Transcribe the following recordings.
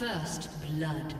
First blood.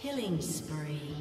Killing spree. Right.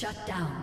Shut down.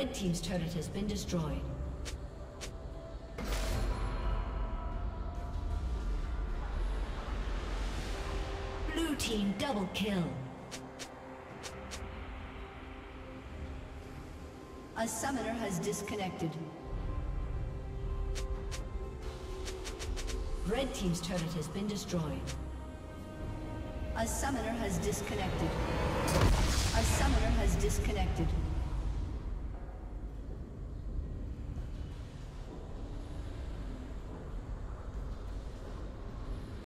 Red Team's turret has been destroyed. Blue Team double kill. A summoner has disconnected. Red Team's turret has been destroyed. A summoner has disconnected. A summoner has disconnected.